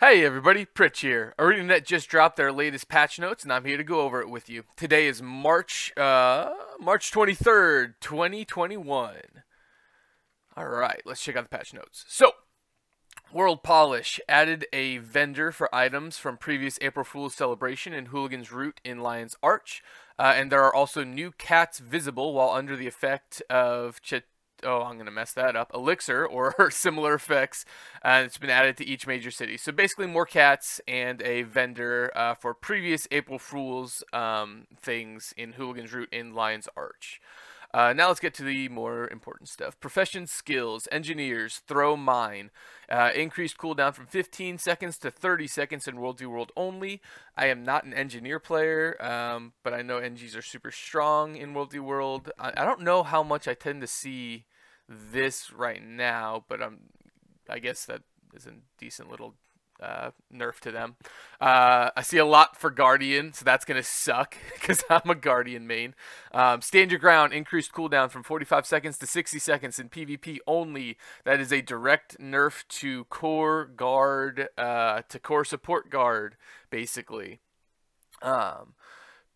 Hey everybody, Pritch here. ArenaNet just dropped their latest patch notes and I'm here to go over it with you. Today is March 23rd, 2021. Alright, let's check out the patch notes. So, World Polish added a vendor for items from previous April Fool's celebration in Hooligan's Root in Lion's Arch. And there are also new cats visible while under the effect of elixir or similar effects, and it's been added to each major city. So basically more cats and a vendor for previous April Fool's things in Hooligan's Root in Lion's Arch. Now let's get to the more important stuff. Profession skills, engineers, throw mine. Increased cooldown from 15 seconds to 30 seconds in World vs World only. I am not an engineer player, but I know NGs are super strong in World vs World. I don't know how much I tend to see this right now, but I guess that is a decent little nerf to them. I see a lot for Guardian, so that's gonna suck because I'm a Guardian main. Stand your ground, increased cooldown from 45 seconds to 60 seconds in PvP only. That is a direct nerf to core guard, to core support guard, basically.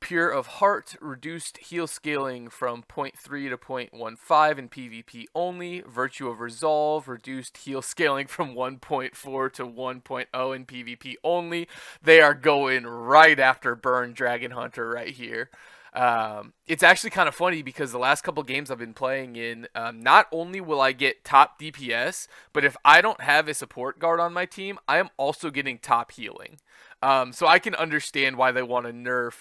Pure of Heart, reduced heal scaling from 0.3 to 0.15 in PvP only. Virtue of Resolve, reduced heal scaling from 1.4 to 1.0 in PvP only. They are going right after Burn Dragon Hunter right here. It's actually kind of funny because the last couple games I've been playing in, not only will I get top DPS, but if I don't have a support guard on my team, I am also getting top healing. So I can understand why they want to nerf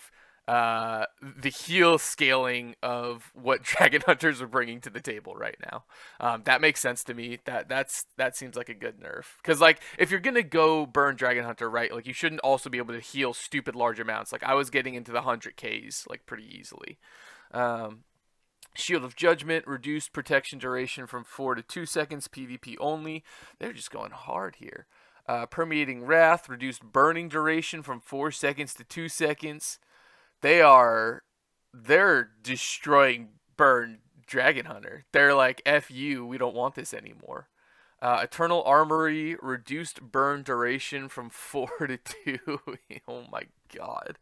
the heal scaling of what Dragon Hunters are bringing to the table right now. That makes sense to me. That seems like a good nerf, because like if you're gonna go Burn Dragon Hunter, right, like you shouldn't also be able to heal stupid large amounts. Like I was getting into the 100Ks like pretty easily. Shield of Judgment, reduced protection duration from 4 to 2 seconds PvP only. They're just going hard here. Permeating Wrath, reduced burning duration from 4 seconds to 2 seconds. They're destroying Burn Dragon Hunter. They're like, F you, we don't want this anymore. Eternal Armory, reduced burn duration from 4 to 2. Oh my god.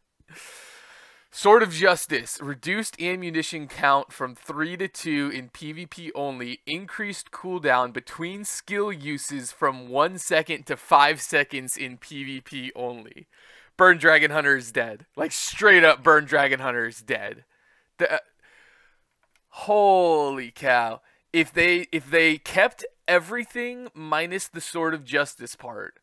Sword of Justice, reduced ammunition count from 3 to 2 in PvP only, increased cooldown between skill uses from 1 second to 5 seconds in PvP only. Burn Dragon Hunter is dead. Like straight up Burn Dragon Hunter is dead. Holy cow. If they kept everything minus the Sword of Justice part,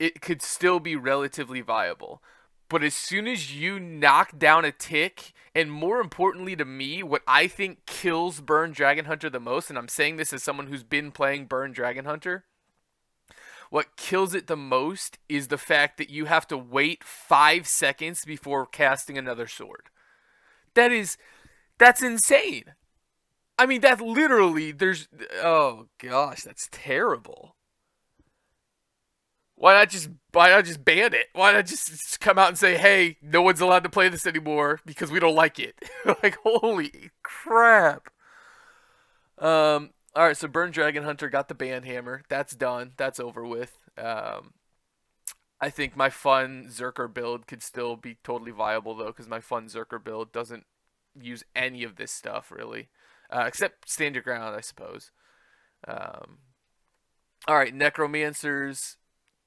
it could still be relatively viable. But as soon as you knock down a tick, and more importantly to me, what I think kills Burn Dragon Hunter the most, and I'm saying this as someone who's been playing Burn Dragon Hunter, what kills it the most is the fact that you have to wait 5 seconds before casting another sword. That's insane. I mean, that literally, oh gosh, that's terrible. Why not just ban it? Why not just come out and say, hey, no one's allowed to play this anymore because we don't like it. Like, holy crap. Alright, so Burn Dragon Hunter got the ban hammer. That's done. That's over with. I think my fun Zerker build could still be totally viable, though, because my fun Zerker build doesn't use any of this stuff, really. Except Stand Your Ground, I suppose. Alright, Necromancers.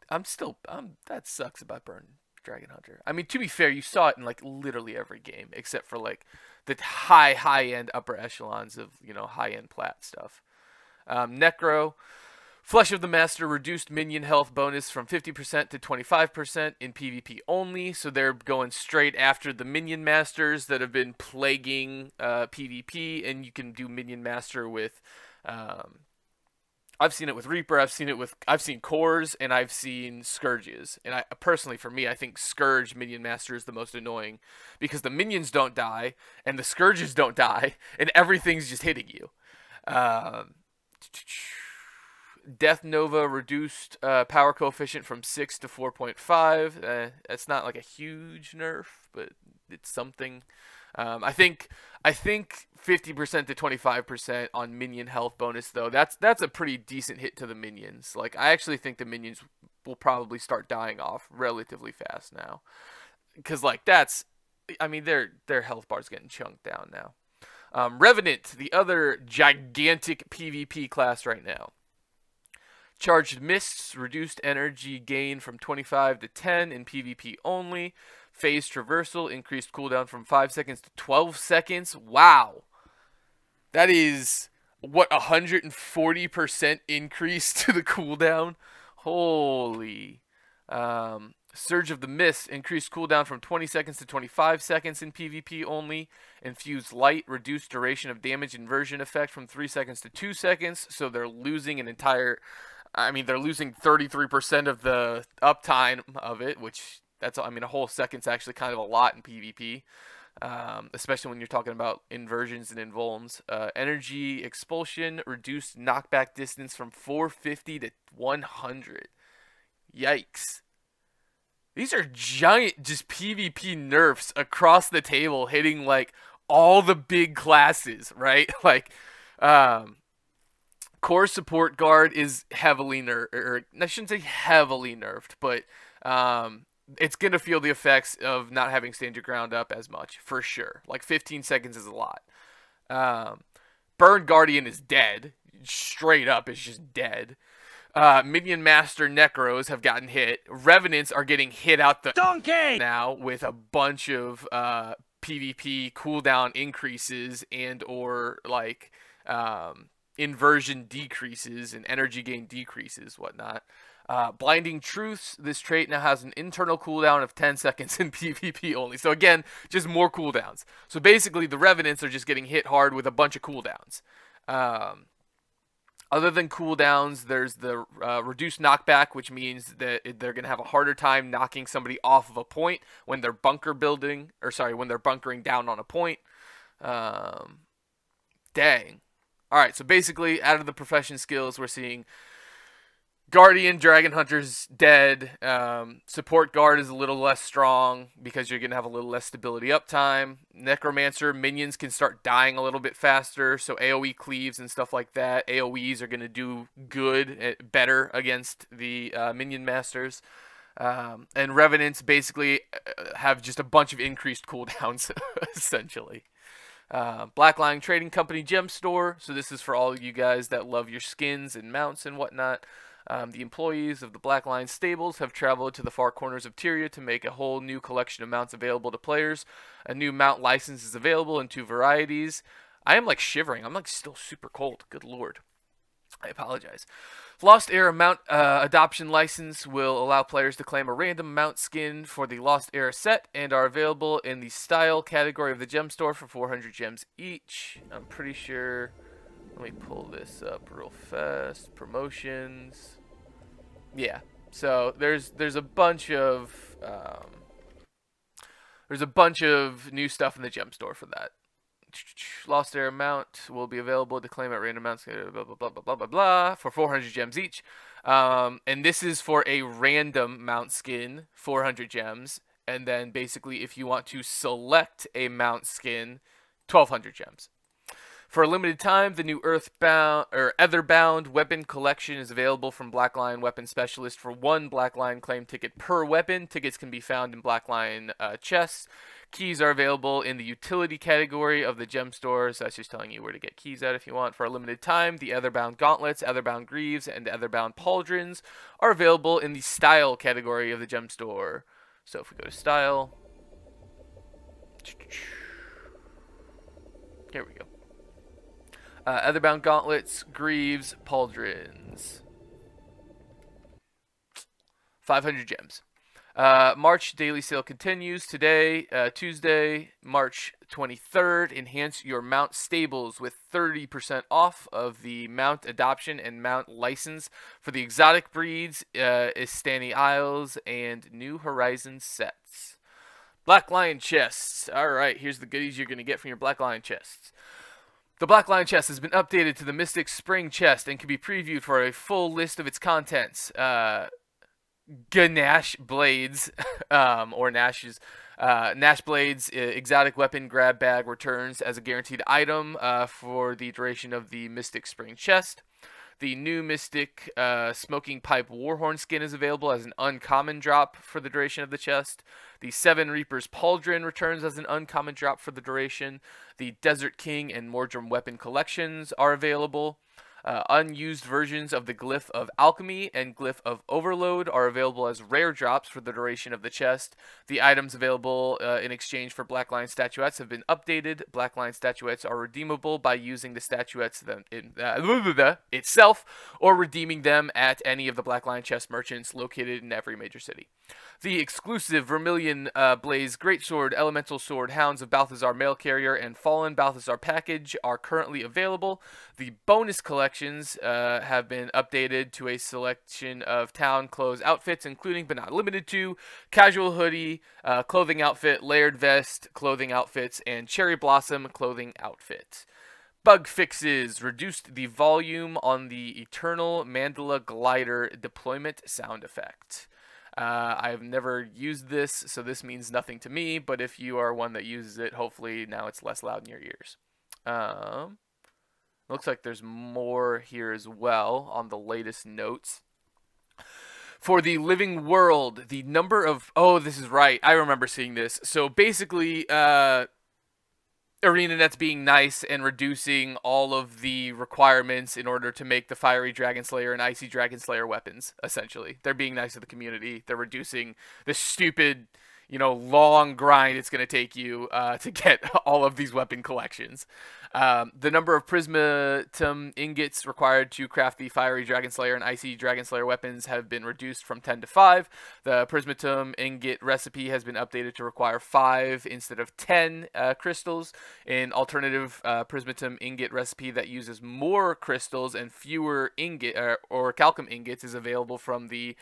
That sucks about Burn Dragon Hunter. I mean, to be fair, you saw it in, like, literally every game, except for, like, the high-end upper echelons of, you know, high-end plat stuff. Necro, Flesh of the Master, reduced minion health bonus from 50% to 25% in PvP only. So they're going straight after the minion masters that have been plaguing PvP, and you can do minion master with. I've seen it with Reaper. I've seen Cores, and I've seen Scourges. And I personally, for me, I think Scourge minion master is the most annoying because the minions don't die and the Scourges don't die, and everything's just hitting you. Death Nova, reduced power coefficient from 6 to 4.5. It's not like a huge nerf, but it's something. I think 50% to 25% on minion health bonus, though. That's a pretty decent hit to the minions. Like I actually think the minions will probably start dying off relatively fast now. Because, like, that's... I mean, their health bar's getting chunked down now. Revenant, the other gigantic PvP class right now. Charged Mists, reduced energy gain from 25 to 10 in PvP only. Phase Traversal, increased cooldown from 5 seconds to 12 seconds. Wow! That is, what, 140% increase to the cooldown? Holy... Surge of the Mist, increased cooldown from 20 seconds to 25 seconds in PvP only. Infused Light, reduced duration of damage inversion effect from 3 seconds to 2 seconds. So they're losing an entire... I mean, they're losing 33% of the uptime of it, which... That's, I mean, a whole second's actually kind of a lot in PvP, especially when you're talking about inversions and invulns. Energy Expulsion, reduced knockback distance from 450 to 100. Yikes. These are giant just PvP nerfs across the table hitting, like, all the big classes, right? Like, Core Support Guard is heavily nerfed, or I shouldn't say heavily nerfed, but... it's going to feel the effects of not having Stand Your Ground Up as much, for sure. Like, 15 seconds is a lot. Burn Guardian is dead. Straight up, it's just dead. Minion Master Necros have gotten hit. Revenants are getting hit out the... Donkey! ...now with a bunch of PvP cooldown increases and or, like, inversion decreases and energy gain decreases, whatnot. Blinding Truths, this trait now has an internal cooldown of 10 seconds in PvP only. So again, just more cooldowns. So basically, the Revenants are just getting hit hard with a bunch of cooldowns. Other than cooldowns, there's the reduced knockback, which means that they're going to have a harder time knocking somebody off of a point when they're bunkering down on a point. Dang. Alright, so basically, out of the profession skills, we're seeing... Guardian, Dragon Hunter's dead, Support Guard is a little less strong because you're going to have a little less stability uptime. Necromancer, minions can start dying a little bit faster, so AoE cleaves and stuff like that. AoEs are going to do good, better against the Minion Masters. And Revenants basically have just a bunch of increased cooldowns, essentially. Black Lion Trading Company Gem Store, so this is for all you guys that love your skins and mounts and whatnot. The employees of the Black Lion stables have traveled to the far corners of Tyria to make a whole new collection of mounts available to players. A new mount license is available in 2 varieties. I am, like, shivering. I'm, like, still super cold. Good lord. I apologize. Lost Era mount adoption license will allow players to claim a random mount skin for the Lost Era set and are available in the style category of the gem store for 400 gems each. I'm pretty sure... Let me pull this up real fast. Promotions. Yeah. So there's a bunch of new stuff in the gem store for that. Lost Era mount will be available to claim at random mounts. Blah blah blah blah blah blah blah for 400 gems each. And this is for a random mount skin, 400 gems, and then basically if you want to select a mount skin, 1200 gems. For a limited time, the new Etherbound weapon collection is available from Black Lion Weapon Specialist for 1 Black Lion claim ticket per weapon. Tickets can be found in Black Lion chests. Keys are available in the utility category of the gem stores. That's just telling you where to get keys at if you want. For a limited time, the Etherbound Gauntlets, Etherbound Greaves, and Etherbound Pauldrons are available in the style category of the gem store. So if we go to style... Here we go. Etherbound Gauntlets, Greaves, Pauldrons. 500 gems. March daily sale continues today, Tuesday, March 23rd. Enhance your mount stables with 30% off of the mount adoption and mount license for the exotic breeds, Istani Isles, and New Horizons sets. Black Lion chests. Alright, here's the goodies you're going to get from your Black Lion chests. The Black Lion chest has been updated to the Mystic Spring Chest and can be previewed for a full list of its contents. Gnash Blades, or Nash's, Nash Blades exotic weapon grab bag returns as a guaranteed item for the duration of the Mystic Spring Chest. The new Mystic Smoking Pipe Warhorn skin is available as an uncommon drop for the duration of the chest. The Seven Reapers Pauldron returns as an uncommon drop for the duration. The Desert King and Mordrum weapon collections are available. Unused versions of the Glyph of Alchemy and Glyph of Overload are available as rare drops for the duration of the chest. The items available in exchange for Black Lion statuettes have been updated. Black Lion statuettes are redeemable by using the statuettes itself or redeeming them at any of the Black Lion chest merchants located in every major city. The exclusive Vermilion Blaze Greatsword, Elemental Sword, Hounds of Balthazar Mail Carrier, and Fallen Balthazar Package are currently available. The bonus collections have been updated to a selection of town clothes outfits, including but not limited to casual hoodie, clothing outfit, layered vest, clothing outfits, and cherry blossom clothing outfit. Bug fixes reduced the volume on the Eternal Mandala Glider deployment sound effect. I've never used this, so this means nothing to me, but if you are one that uses it, hopefully now it's less loud in your ears. Looks like there's more here as well on the latest notes. For the Living World, the number of... Oh, this is right. I remember seeing this. So basically, ArenaNet's being nice and reducing all of the requirements in order to make the Fiery Dragon Slayer and Icy Dragon Slayer weapons, essentially. They're being nice to the community. They're reducing the stupid, you know, long grind it's going to take you to get all of these weapon collections. The number of Prismatum ingots required to craft the Fiery Dragon Slayer and Icy Dragon Slayer weapons have been reduced from 10 to 5. The Prismatum ingot recipe has been updated to require 5 instead of 10 crystals. An alternative Prismatum ingot recipe that uses more crystals and fewer ingot or calcum ingots is available from the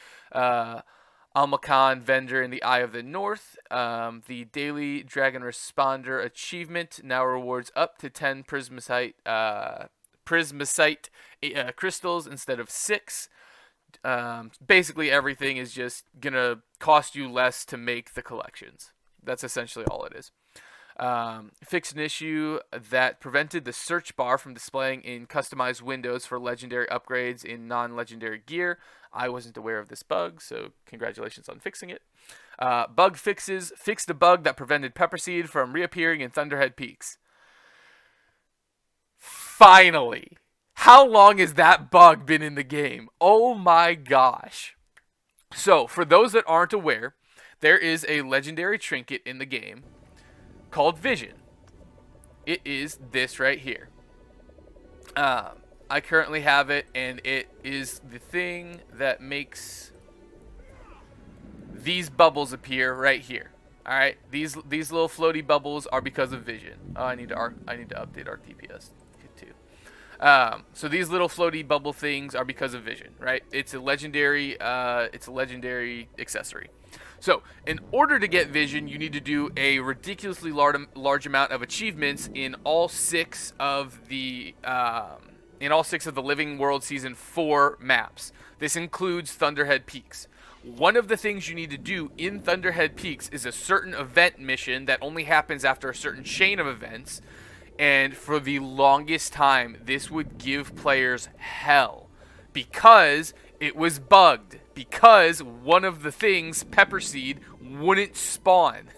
Almacan vendor in the Eye of the North. The Daily Dragon Responder achievement now rewards up to 10 Prismatite crystals instead of 6. Basically, everything is just gonna cost you less to make the collections. That's essentially all it is. Fixed an issue that prevented the search bar from displaying in customized windows for legendary upgrades in non-legendary gear. I wasn't aware of this bug, so congratulations on fixing it. Bug fixes. Fix the bug that prevented Pepperseed from reappearing in Thunderhead Peaks. Finally! How long has that bug been in the game? Oh my gosh. So, for those that aren't aware, there is a legendary trinket in the game called Vision. It is this right here. I currently have it, and it is the thing that makes these bubbles appear right here. All right, these little floaty bubbles are because of Vision. Oh, I need to update our DPS too. So these little floaty bubble things are because of Vision, right? It's a legendary accessory. So, in order to get Vision, you need to do a ridiculously large amount of achievements in all 6 of the Living World Season 4 maps. This includes Thunderhead Peaks. One of the things you need to do in Thunderhead Peaks is a certain event mission that only happens after a certain chain of events, and for the longest time, this would give players hell because it was bugged. Because one of the things, Pepperseed, wouldn't spawn.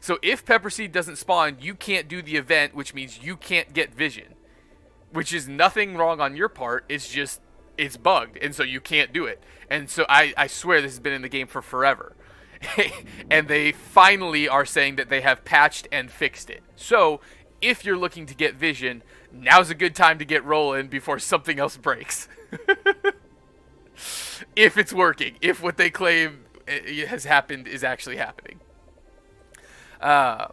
So if Pepperseed doesn't spawn, you can't do the event, which means you can't get Vision. Which is nothing wrong on your part, it's just, it's bugged, and so you can't do it. And so I swear this has been in the game for forever. And they finally are saying that they have patched and fixed it. So, if you're looking to get Vision, now's a good time to get rolling before something else breaks. If it's working, if what they claim has happened is actually happening. That's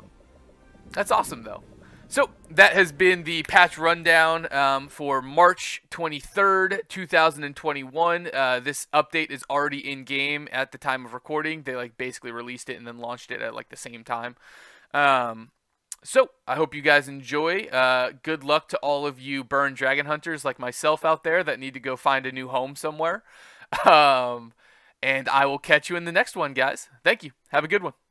awesome, though. So, that has been the patch rundown for March 23rd, 2021. This update is already in-game at the time of recording. They, like, basically released it and then launched it at, like, the same time. So, I hope you guys enjoy. Good luck to all of you Burn Dragon Hunters like myself out there that need to go find a new home somewhere. And I will catch you in the next one, guys. Thank you. Have a good one.